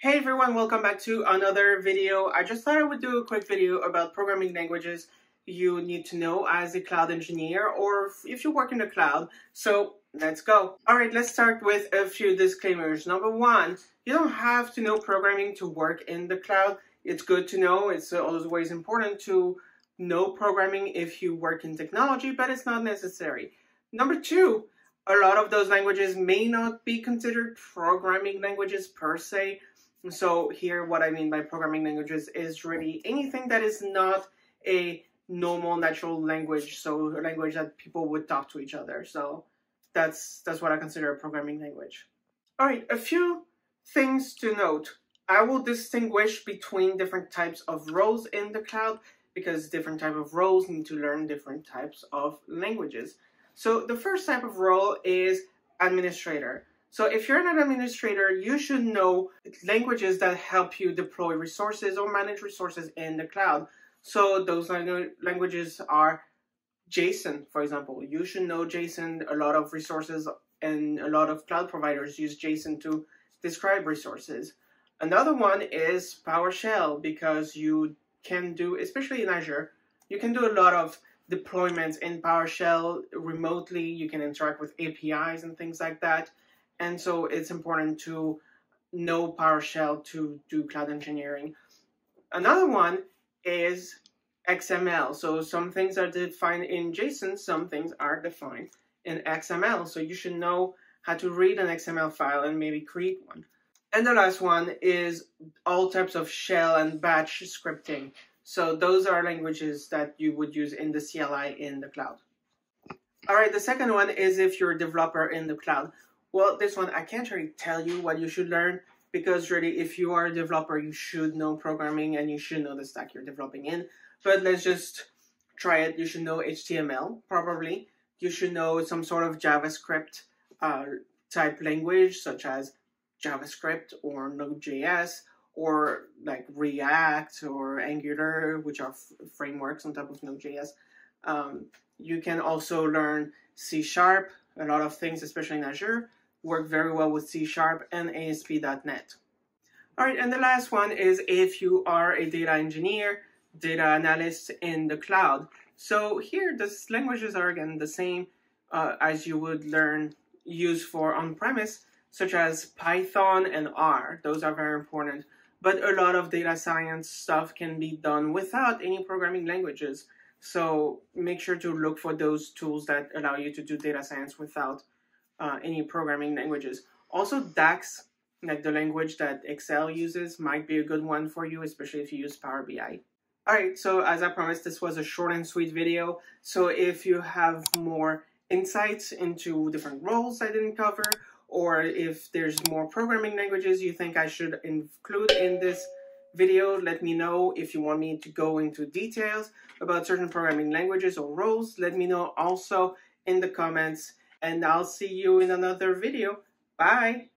Hey everyone, welcome back to another video. I just thought I would do a quick video about programming languages you need to know as a cloud engineer or if you work in the cloud. So let's go. All right, let's start with a few disclaimers. Number one, you don't have to know programming to work in the cloud. It's good to know. It's always important to know programming if you work in technology, but it's not necessary. Number two, a lot of those languages may not be considered programming languages per se. So here, what I mean by programming languages is really anything that is not a normal natural language, so a language that people would talk to each other. So that's what I consider a programming language. All right, a few things to note. I will distinguish between different types of roles in the cloud because different types of roles need to learn different types of languages. So the first type of role is administrator. So if you're an administrator, you should know languages that help you deploy resources or manage resources in the cloud. So those languages are JSON, for example. You should know JSON. A lot of resources and a lot of cloud providers use JSON to describe resources. Another one is PowerShell, because you can do, especially in Azure, you can do a lot of deployments in PowerShell remotely. You can interact with APIs and things like that. And so it's important to know PowerShell to do cloud engineering. Another one is XML. So some things are defined in JSON, some things are defined in XML. So you should know how to read an XML file and maybe create one. And the last one is all types of shell and batch scripting. So those are languages that you would use in the CLI in the cloud. All right, the second one is if you're a developer in the cloud. Well, this one, I can't really tell you what you should learn because really, if you are a developer, you should know programming and you should know the stack you're developing in. But let's just try it. You should know HTML, probably. You should know some sort of JavaScript type language, such as JavaScript or Node.js or like React or Angular, which are frameworks on top of Node.js. You can also learn C#, a lot of things, especially in Azure. Work very well with C# and ASP.NET. All right, and the last one is if you are a data engineer, data analyst in the cloud. So here, the languages are again the same as you would use for on-premise, such as Python and R. Those are very important. But a lot of data science stuff can be done without any programming languages. So make sure to look for those tools that allow you to do data science without any programming languages. Also, DAX, like the language that Excel uses, might be a good one for you, especially if you use Power BI. All right, so as I promised, this was a short and sweet video. So if you have more insights into different roles I didn't cover, or if there's more programming languages you think I should include in this video, let me know. If you want me to go into details about certain programming languages or roles, let me know also in the comments, and I'll see you in another video. Bye!